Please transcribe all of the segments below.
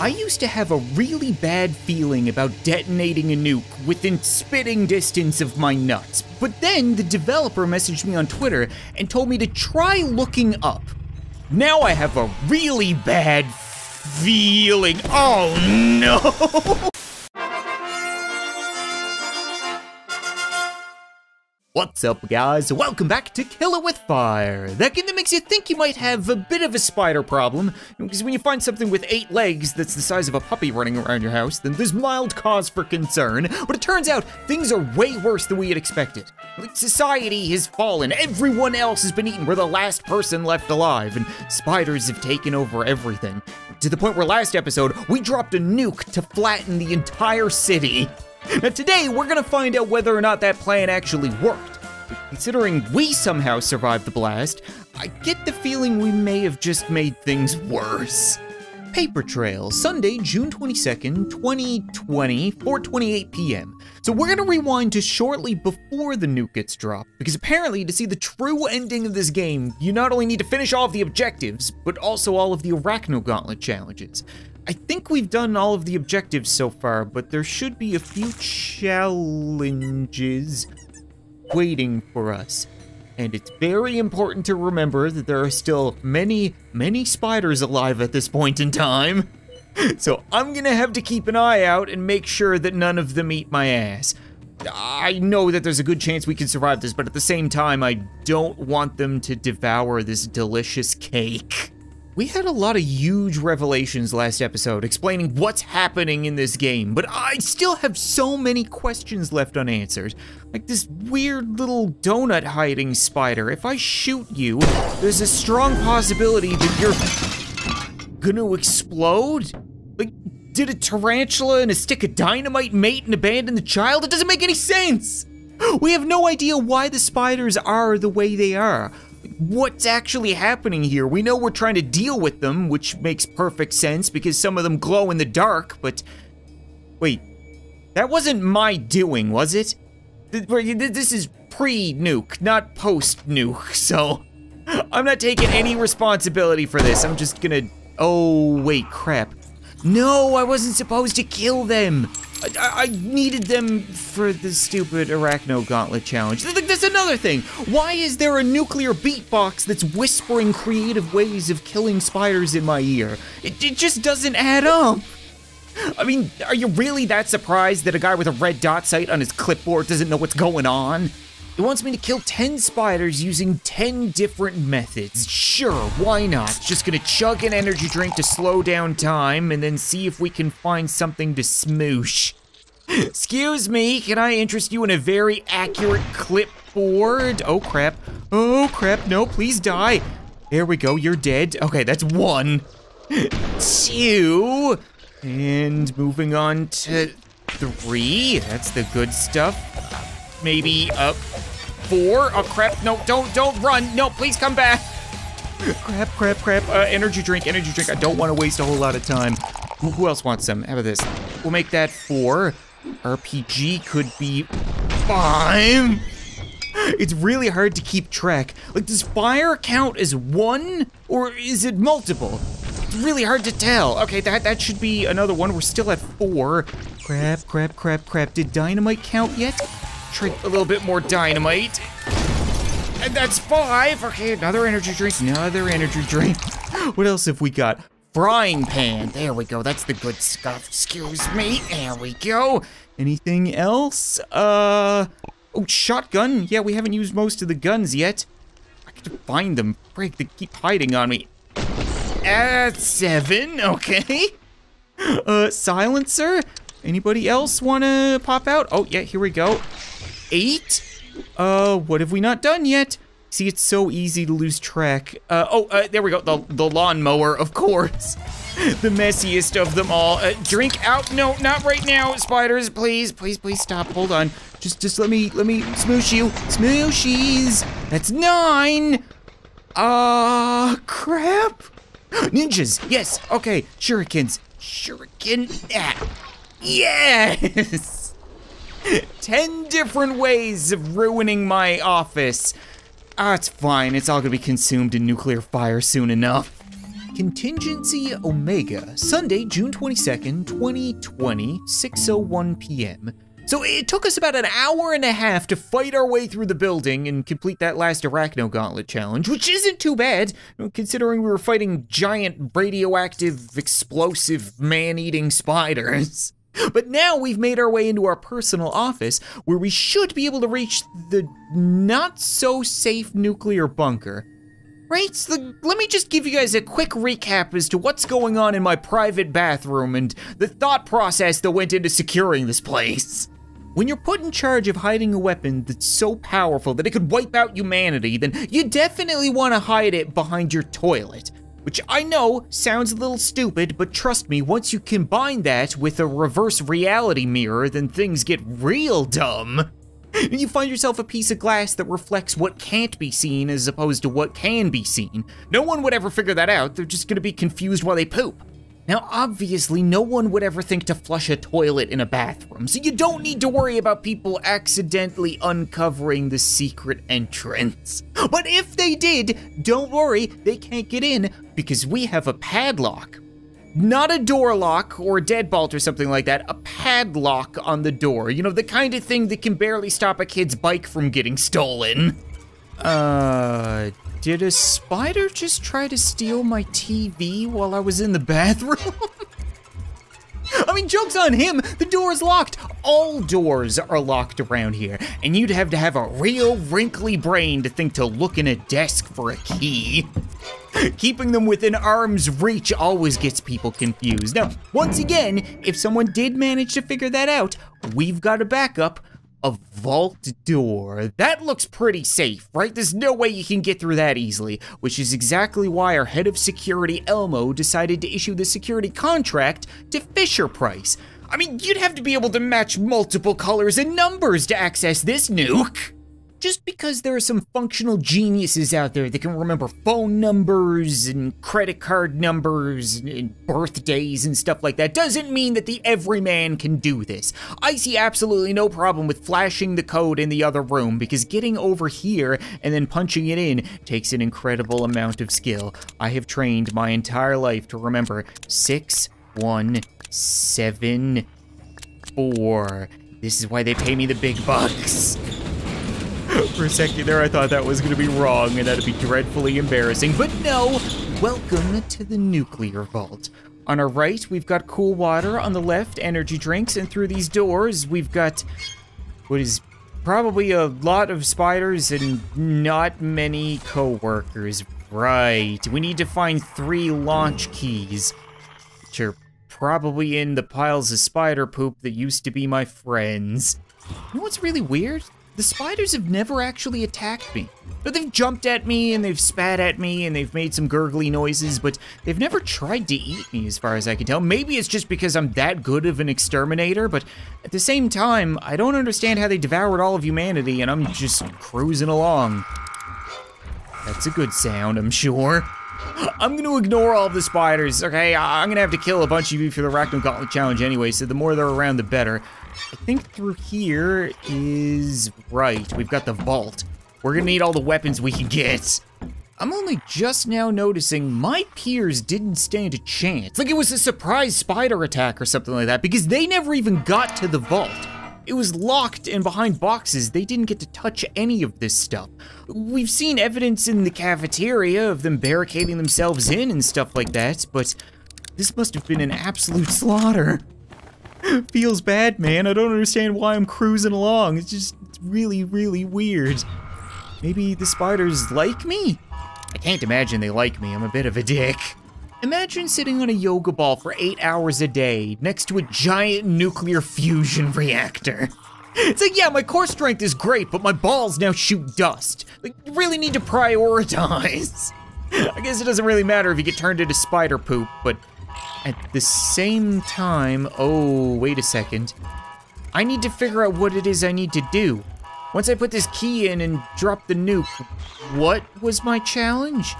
I used to have a really bad feeling about detonating a nuke within spitting distance of my nuts, but then the developer messaged me on Twitter and told me to try looking up. Now I have a really bad feeling. Oh no! What's up, guys? Welcome back to Kill It With Fire, that game that makes you think you might have a bit of a spider problem, because when you find something with 8 legs that's the size of a puppy running around your house, then there's mild cause for concern, but it turns out things are way worse than we had expected. Like, society has fallen, everyone else has been eaten, we're the last person left alive, and spiders have taken over everything, to the point where last episode, we dropped a nuke to flatten the entire city. Now today, we're gonna find out whether or not that plan actually worked. But considering we somehow survived the blast, I get the feeling we may have just made things worse. Paper Trail, Sunday, June 22nd, 2020, 4:28 p.m. So we're gonna rewind to shortly before the nuke gets dropped, because apparently to see the true ending of this game, you not only need to finish all of the objectives, but also all of the Arachno Gauntlet challenges. I think we've done all of the objectives so far, but there should be a few challenges waiting for us. And it's very important to remember that there are still many, many spiders alive at this point in time. So I'm gonna have to keep an eye out and make sure that none of them eat my ass. I know that there's a good chance we can survive this, but at the same time, I don't want them to devour this delicious cake. We had a lot of huge revelations last episode explaining what's happening in this game, but I still have so many questions left unanswered. Like this weird little donut hiding spider. If I shoot you, there's a strong possibility that you're gonna explode? Like, did a tarantula and a stick of dynamite mate and abandon the child? It doesn't make any sense! We have no idea why the spiders are the way they are. What's actually happening here? We know we're trying to deal with them, which makes perfect sense because some of them glow in the dark, but... Wait, that wasn't my doing, was it? This is pre-nuke, not post-nuke, so... I'm not taking any responsibility for this, I'm just gonna... Oh, wait, crap. No, I wasn't supposed to kill them! I needed them for the stupid Arachno Gauntlet Challenge. That's another thing! Why is there a nuclear beatbox that's whispering creative ways of killing spiders in my ear? It just doesn't add up! I mean, are you really that surprised that a guy with a red dot sight on his clipboard doesn't know what's going on? It wants me to kill 10 spiders using 10 different methods. Sure, why not? Just gonna chug an energy drink to slow down time and then see if we can find something to smoosh. Excuse me, can I interest you in a very accurate clipboard? Oh crap, no, please die. There we go, you're dead. Okay, that's one, two, and moving on to three. That's the good stuff. Maybe, four? Oh, crap, no, don't run. No, please come back. Crap, energy drink. I don't want to waste a whole lot of time. Who else wants some? How about this? We'll make that 4. RPG could be 5. It's really hard to keep track. Like, does fire count as 1, or is it multiple? It's really hard to tell. Okay, that should be another one. We're still at 4. Crap. Did dynamite count yet? Try a little bit more dynamite. And that's 5. Okay, another energy drink. What else have we got? Frying pan. There we go. That's the good stuff. Excuse me. There we go. Anything else? Oh, shotgun. Yeah, we haven't used most of the guns yet. I have to find them. Break. They keep hiding on me. 7. Okay. Silencer. Anybody else want to pop out? Oh, yeah, here we go. 8. What have we not done yet? See, it's so easy to lose track. There we go. The lawnmower, of course. The messiest of them all. Drink out. No, not right now, spiders. Please stop. Hold on. Just let me smoosh you. Smooshies. That's 9. Crap. Ninjas. Yes. Okay. Shurikens. Yes! 10 different ways of ruining my office. Ah, it's fine. It's all gonna be consumed in nuclear fire soon enough. Contingency Omega, Sunday, June 22nd, 2020, 6:01 p.m. So it took us about an hour and a half to fight our way through the building and complete that last Arachno Gauntlet challenge, which isn't too bad, considering we were fighting giant radioactive, explosive, man-eating spiders. But now we've made our way into our personal office, where we should be able to reach the not-so-safe nuclear bunker. Right, so let me just give you guys a quick recap as to what's going on in my private bathroom and the thought process that went into securing this place. When you're put in charge of hiding a weapon that's so powerful that it could wipe out humanity, then you definitely want to hide it behind your toilet. Which I know sounds a little stupid, but trust me, once you combine that with a reverse reality mirror, then things get real dumb. You find yourself a piece of glass that reflects what can't be seen as opposed to what can be seen. No one would ever figure that out, they're just gonna be confused while they poop. Now obviously no one would ever think to flush a toilet in a bathroom, so you don't need to worry about people accidentally uncovering the secret entrance. But if they did, don't worry, they can't get in because we have a padlock. Not a door lock or a deadbolt or something like that, a padlock on the door. You know, the kind of thing that can barely stop a kid's bike from getting stolen. Did a spider just try to steal my TV while I was in the bathroom? I mean, joke's on him, the door's locked. All doors are locked around here, and you'd have to have a real wrinkly brain to think to look in a desk for a key. Keeping them within arm's reach always gets people confused. Now, once again, if someone did manage to figure that out, we've got a backup, a vault door. That looks pretty safe, right? There's no way you can get through that easily, which is exactly why our head of security, Elmo, decided to issue the security contract to Fisher Price. I mean, you'd have to be able to match multiple colors and numbers to access this nuke. Just because there are some functional geniuses out there that can remember phone numbers and credit card numbers and birthdays and stuff like that doesn't mean that the everyman can do this. I see absolutely no problem with flashing the code in the other room because getting over here and then punching it in takes an incredible amount of skill. I have trained my entire life to remember 6174. This is why they pay me the big bucks. For a second there, I thought that was gonna be wrong and that'd be dreadfully embarrassing, but no! Welcome to the nuclear vault. On our right, we've got cool water, on the left, energy drinks, and through these doors, we've got what is probably a lot of spiders and not many co-workers. Right, we need to find 3 launch keys, which are probably in the piles of spider poop that used to be my friends. You know what's really weird? The spiders have never actually attacked me. But they've jumped at me, and they've spat at me, and they've made some gurgly noises, but they've never tried to eat me as far as I can tell. Maybe it's just because I'm that good of an exterminator, but at the same time, I don't understand how they devoured all of humanity, and I'm just cruising along. That's a good sound, I'm sure. I'm gonna ignore all the spiders, okay? I'm gonna have to kill a bunch of you for the Arachno Gauntlet Challenge anyway, so the more they're around, the better. I think through here is right. We've got the vault. We're gonna need all the weapons we can get. I'm only just now noticing my peers didn't stand a chance. Like it was a surprise spider attack or something like that because they never even got to the vault. It was locked and behind boxes. They didn't get to touch any of this stuff. We've seen evidence in the cafeteria of them barricading themselves in and stuff like that, but this must have been an absolute slaughter. Feels bad, man. I don't understand why I'm cruising along. It's just really, really weird. Maybe the spiders like me? I can't imagine they like me. I'm a bit of a dick. Imagine sitting on a yoga ball for 8 hours a day next to a giant nuclear fusion reactor. It's like, yeah, my core strength is great, but my balls now shoot dust. Like, you really need to prioritize. I guess it doesn't really matter if you get turned into spider poop, but at the same time, oh, wait a second. I need to figure out what it is I need to do. Once I put this key in and drop the nuke, what was my challenge?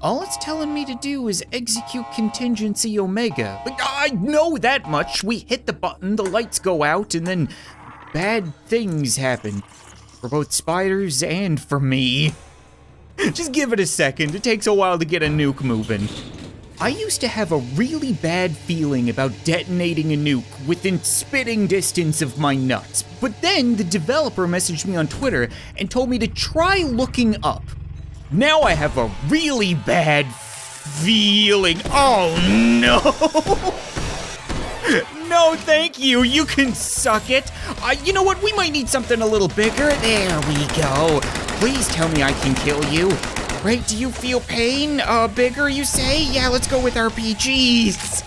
All it's telling me to do is execute Contingency Omega. Like, I know that much. We hit the button, the lights go out, and then bad things happen. For both spiders and for me. Just give it a second. It takes a while to get a nuke moving. I used to have a really bad feeling about detonating a nuke within spitting distance of my nuts, but then the developer messaged me on Twitter and told me to try looking up. Now I have a really bad feeling. Oh no! No, thank you. You can suck it. You know what? We might need something a little bigger. There we go. Please tell me I can kill you. Right, do you feel pain? Bigger, you say? Yeah, let's go with RPGs.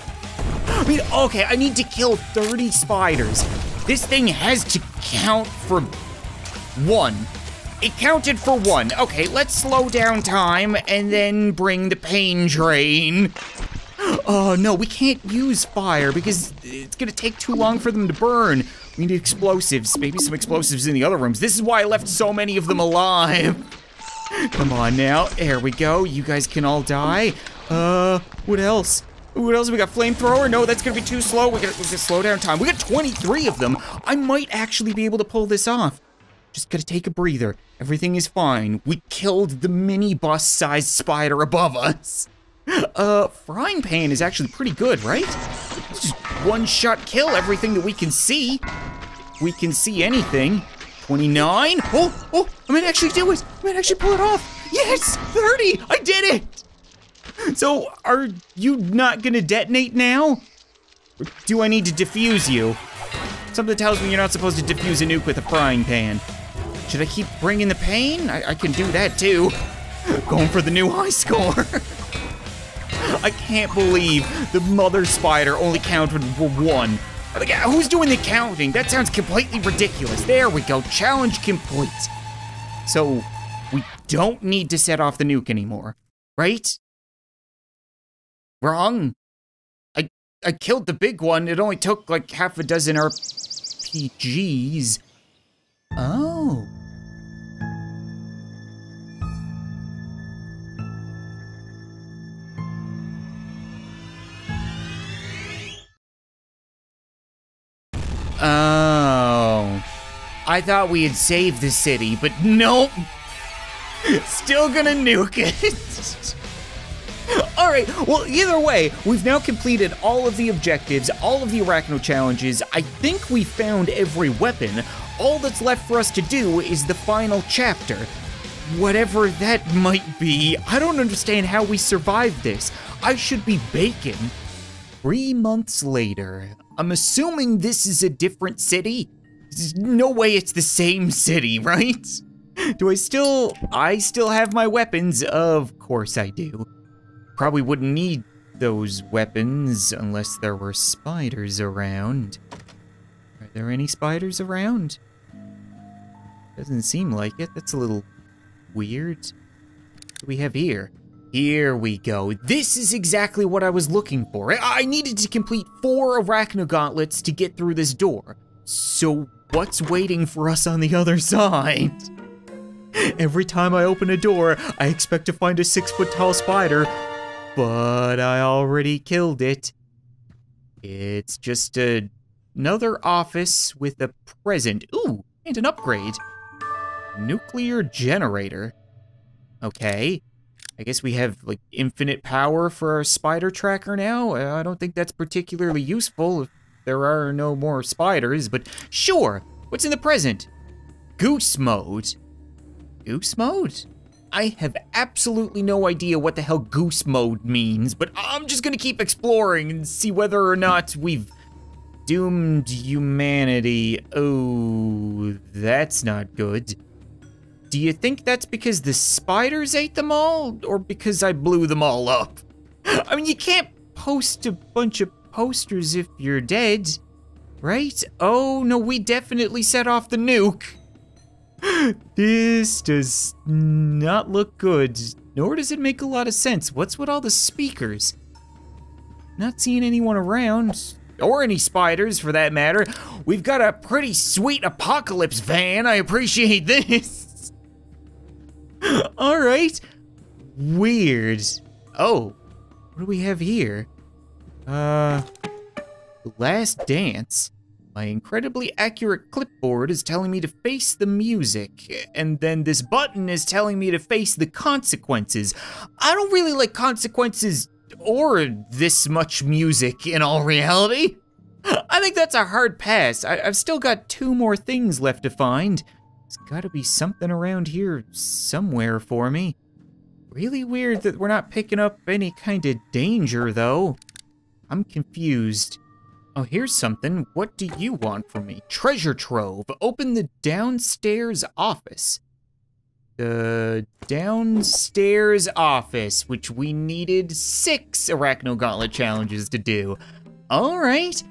I mean, okay, I need to kill 30 spiders. This thing has to count for one. It counted for one. Okay, let's slow down time and then bring the pain train. Oh no, we can't use fire because it's gonna take too long for them to burn. We need explosives, maybe some explosives in the other rooms. This is why I left so many of them alive. Come on now, there we go. You guys can all die. What else? What else? We got flamethrower? No, that's gonna be too slow. We're gonna slow down time. We got 23 of them. I might actually be able to pull this off. Just gotta take a breather. Everything is fine. We killed the minibus-sized spider above us. Frying pan is actually pretty good, right? It's just one-shot kill everything that we can see. We can see anything. 29. Oh, I might actually do it. I might actually pull it off. Yes, 30, I did it. So are you not gonna detonate now? Or do I need to defuse you? Something tells me you're not supposed to defuse a nuke with a frying pan. Should I keep bringing the pain? I can do that too. Going for the new high score. I can't believe the mother spider only counted for one. Who's doing the counting? That sounds completely ridiculous. There we go, challenge complete. So, we don't need to set off the nuke anymore, right? Wrong? I killed the big one. It only took like half a dozen RPGs. Oh. Oh, I thought we had saved the city, but nope. Still gonna nuke it. All right, well, either way, we've now completed all of the objectives, all of the Arachno challenges. I think we found every weapon. All that's left for us to do is the final chapter. Whatever that might be, I don't understand how we survived this. I should be baking. 3 months later. I'm assuming this is a different city. There's no way it's the same city, right? Do I still have my weapons? Of course I do. Probably wouldn't need those weapons unless there were spiders around. Are there any spiders around? Doesn't seem like it. That's a little weird. What do we have here? Here we go. This is exactly what I was looking for. I needed to complete 4 Arachno Gauntlets to get through this door. So what's waiting for us on the other side? Every time I open a door, I expect to find a 6-foot-tall spider, but I already killed it. It's just another office with a present. Ooh, and an upgrade. Nuclear generator. Okay. I guess we have, like, infinite power for our spider tracker now. I don't think that's particularly useful if there are no more spiders, but sure. What's in the present? Goose mode. Goose mode? I have absolutely no idea what the hell goose mode means, but I'm just gonna keep exploring and see whether or not we've doomed humanity. Oh, that's not good. Do you think that's because the spiders ate them all, or because I blew them all up? I mean, you can't post a bunch of posters if you're dead, right? Oh no, we definitely set off the nuke. This does not look good, nor does it make a lot of sense. What's with all the speakers? Not seeing anyone around. Or any spiders, for that matter. We've got a pretty sweet apocalypse van. I appreciate this. All right, weird. Oh, what do we have here? Last dance. My incredibly accurate clipboard is telling me to face the music, and then this button is telling me to face the consequences. I don't really like consequences or this much music in all reality. I think that's a hard pass. I've still got two more things left to find. There's gotta be something around here somewhere for me. Really weird that we're not picking up any kind of danger, though. I'm confused. Oh, here's something. What do you want from me? Treasure Trove. Open the downstairs office. The downstairs office, which we needed 6 Arachno Gauntlet challenges to do. All right.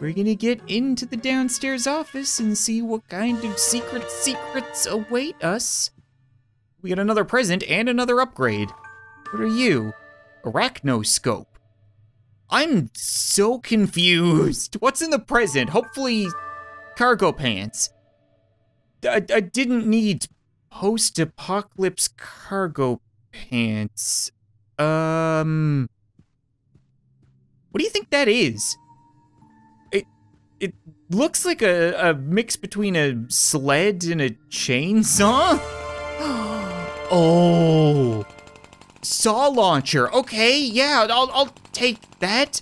We're gonna get into the downstairs office and see what kind of secrets await us. We got another present and another upgrade. What are you? Arachnoscope. I'm so confused. What's in the present? Hopefully, cargo pants. I didn't need post-apocalypse cargo pants. What do you think that is? It looks like a mix between a sled and a chainsaw. Oh. Saw launcher, okay, yeah, I'll take that.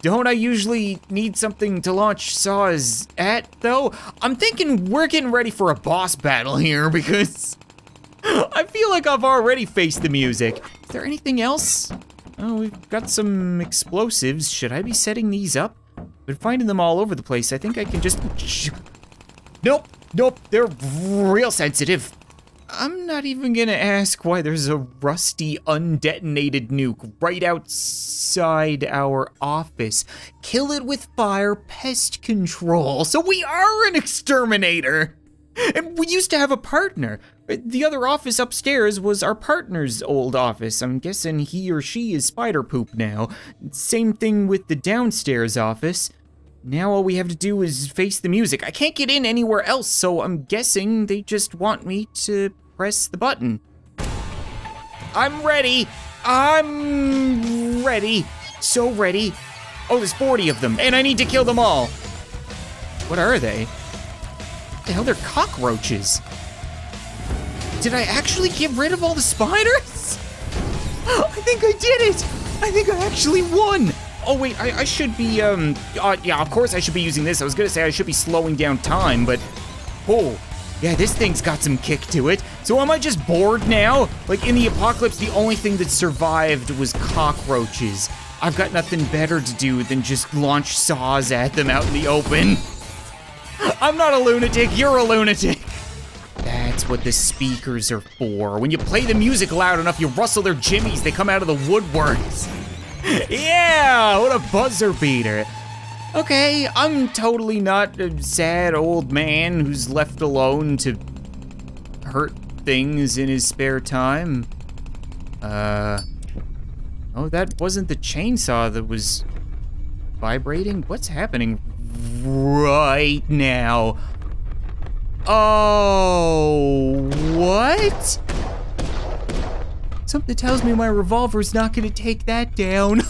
Don't I usually need something to launch saws at, though? I'm thinking we're getting ready for a boss battle here because I feel like I've already faced the music. Is there anything else? Oh, we've got some explosives. Should I be setting these up? I've been finding them all over the place. I think I can just... Nope, they're real sensitive. I'm not even gonna ask why there's a rusty, undetonated nuke right outside our office. Kill It With Fire, pest control. So we are an exterminator. And we used to have a partner. The other office upstairs was our partner's old office. I'm guessing he or she is spider poop now. Same thing with the downstairs office. Now all we have to do is face the music. I can't get in anywhere else, so I'm guessing they just want me to press the button. I'm ready. So ready. Oh, there's 40 of them, and I need to kill them all. What are they? What the hell, they're cockroaches. Did I actually get rid of all the spiders? I think I did it. I think I actually won. Oh wait, I should be, yeah, of course I should be using this. I was gonna say I should be slowing down time, but, oh, yeah, this thing's got some kick to it. So am I just bored now? Like in the apocalypse, the only thing that survived was cockroaches. I've got nothing better to do than just launch saws at them out in the open. I'm not a lunatic, you're a lunatic. That's what the speakers are for. When you play the music loud enough, you rustle their jimmies, they come out of the woodworks. Yeah, what a buzzer beater. Okay, I'm totally not a sad old man who's left alone to hurt things in his spare time. Oh, that wasn't the chainsaw that was vibrating. What's happening right now? Oh, what? Something tells me my revolver's not gonna take that down.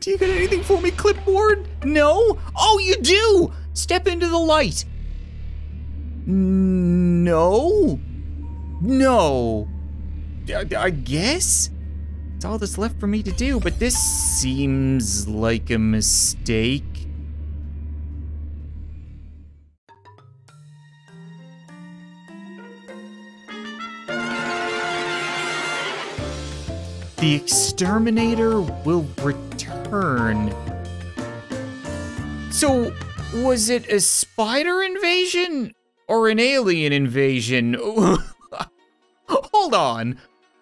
Do you got anything for me, clipboard? No? Oh, you do! Step into the light. No? No. I guess? It's all that's left for me to do, but this seems like a mistake. The exterminator will return. So, was it a spider invasion or an alien invasion? Hold on.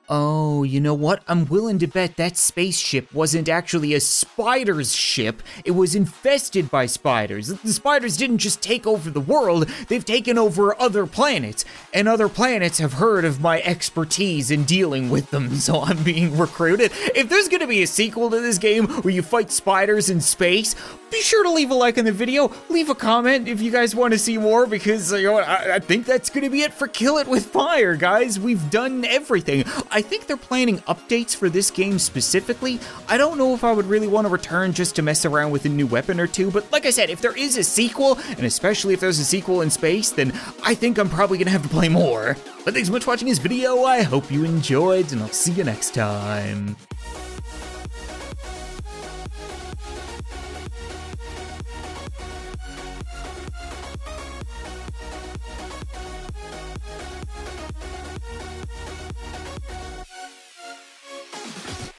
Oh, you know what? I'm willing to bet that spaceship wasn't actually a spider's ship. It was infested by spiders. The spiders didn't just take over the world, they've taken over other planets. And other planets have heard of my expertise in dealing with them, so I'm being recruited. If there's gonna be a sequel to this game where you fight spiders in space, be sure to leave a like on the video, leave a comment if you guys want to see more, because you know, I think that's gonna be it for Kill It With Fire, guys. We've done everything. I I think they're planning updates for this game specifically. I don't know if I would really want to return just to mess around with a new weapon or two, but like I said, if there is a sequel, and especially if there's a sequel in space, then I think I'm probably gonna have to play more. But thanks so much for watching this video, I hope you enjoyed, and I'll see you next time.